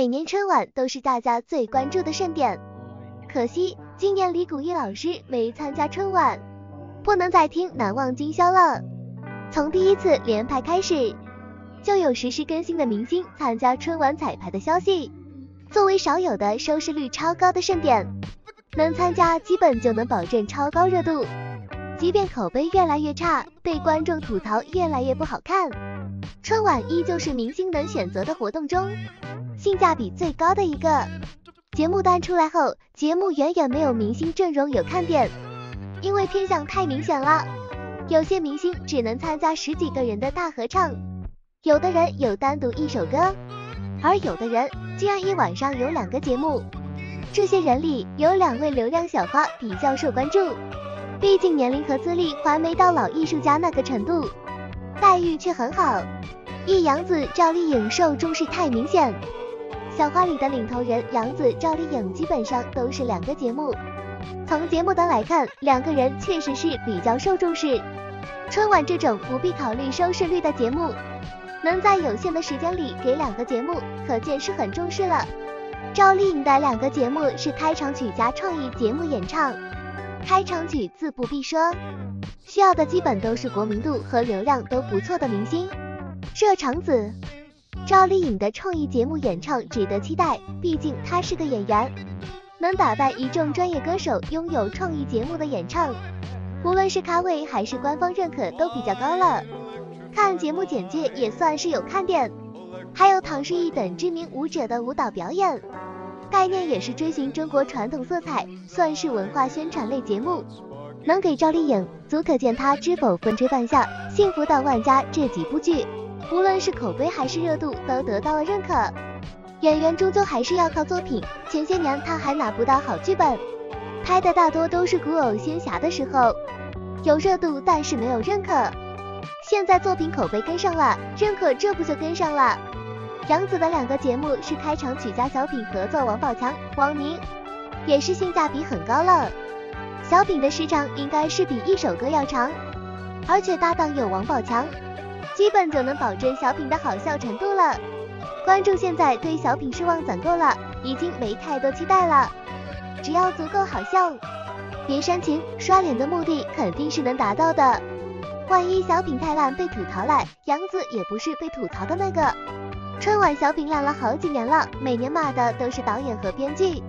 每年春晚都是大家最关注的盛典，可惜今年李谷一老师没参加春晚，不能再听《难忘今宵》了。从第一次联排开始，就有实时更新的明星参加春晚彩排的消息。作为少有的收视率超高的盛典，能参加基本就能保证超高热度，即便口碑越来越差，被观众吐槽越来越不好看，春晚依旧是明星能选择的活动中性价比最高的一个。节目单出来后，节目远远没有明星阵容有看点，因为偏向太明显了，有些明星只能参加十几个人的大合唱，有的人有单独一首歌，而有的人竟然一晚上有2个节目。这些人里有2位流量小花比较受关注，毕竟年龄和资历还没到老艺术家那个程度，待遇却很好。一杨紫赵丽颖受重视太明显，小花里的领头人杨紫赵丽颖基本上都是2个节目。从节目单来看，2个人确实是比较受重视。春晚这种不必考虑收视率的节目，能在有限的时间里给2个节目，可见是很重视了。赵丽颖的2个节目是开场曲加创意节目演唱，开场曲自不必说，需要的基本都是国民度和流量都不错的明星。这场子赵丽颖的创意节目演唱值得期待，毕竟她是个演员，能打败一众专业歌手拥有创意节目的演唱，无论是咖位还是官方认可都比较高了。看节目简介也算是有看点，还有唐诗逸等知名舞者的舞蹈表演，概念也是追寻中国传统色彩，算是文化宣传类节目。能给赵丽颖，足可见她知否风吹半夏、幸福到万家这几部剧，无论是口碑还是热度都得到了认可。演员终究还是要靠作品，前些年她还拿不到好剧本，拍的大多都是古偶仙侠的时候，有热度但是没有认可。现在作品口碑跟上了，认可这不就跟上了。杨紫的2个节目是开场曲加小品合作王宝强、王宁，也是性价比很高了。小品的时长应该是比一首歌要长，而且搭档有王宝强，基本就能保证小品的好笑程度了。观众现在对小品失望攒够了，已经没太多期待了，只要足够好笑，别煽情，刷脸的目的肯定是能达到的。万一小品太烂被吐槽了，杨紫也不是被吐槽的那个。春晚小品烂了好几年了，每年骂的都是导演和编剧。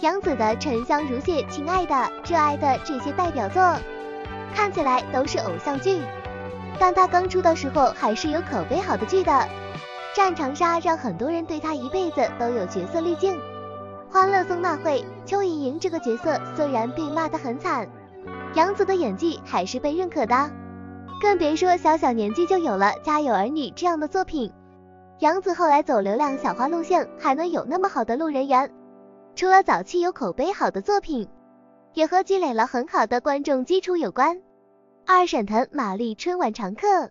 杨紫的《沉香如屑》《亲爱的》《热爱的》这些代表作，看起来都是偶像剧，但她刚出的时候还是有口碑好的剧的。《战长沙》让很多人对她一辈子都有角色滤镜，《欢乐颂》那会邱莹莹这个角色虽然被骂得很惨，杨紫的演技还是被认可的，更别说小年纪就有了《家有儿女》这样的作品。杨紫后来走流量小花路线，还能有那么好的路人缘，除了早期有口碑好的作品，也和积累了很好的观众基础有关。二沈腾、马丽春晚常客，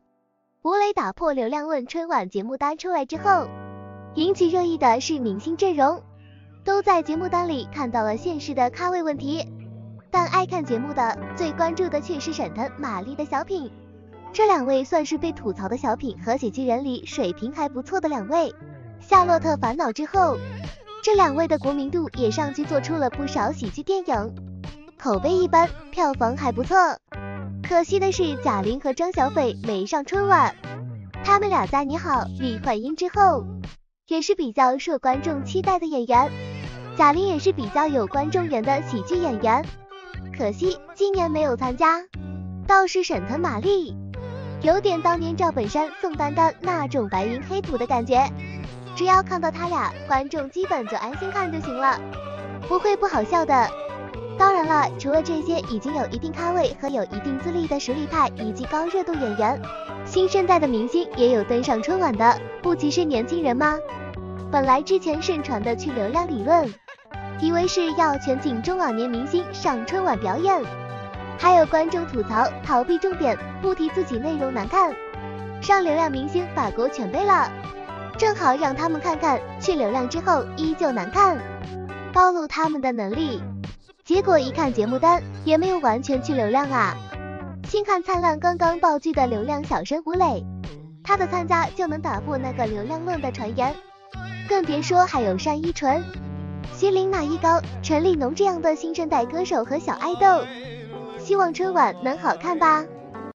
吴磊打破流量问春晚节目单出来之后，引起热议的是明星阵容，都在节目单里看到了现实的咖位问题，但爱看节目的最关注的却是沈腾、马丽的小品。这2位算是被吐槽的小品和喜剧人里水平还不错的2位。夏洛特烦恼之后，这2位的国民度也上去做出了不少喜剧电影，口碑一般，票房还不错。可惜的是贾玲和张小斐没上春晚，他们俩在《你好，李焕英》之后，也是比较受观众期待的演员，贾玲也是比较有观众缘的喜剧演员，可惜今年没有参加。倒是沈腾、马丽，有点当年赵本山、宋丹丹那种白云黑土的感觉，只要看到他俩，观众基本就安心看就行了，不会不好笑的。当然了，除了这些已经有一定咖位和有一定资历的实力派以及高热度演员，新生代的明星也有登上春晚的，不歧视年轻人吗？本来之前盛传的去流量理论，以为是要全请中老年明星上春晚表演，还有观众吐槽逃避重点，不提自己内容难看，上流量明星法国全背了，正好让他们看看去流量之后依旧难看，暴露他们的能力。结果一看节目单，也没有完全去流量啊。新看灿烂刚刚爆剧的流量小生吴磊，他的参加就能打破那个流量论的传言，更别说还有单依纯、席琳娜依高、陈立农这样的新生代歌手和小爱豆。希望春晚能好看吧。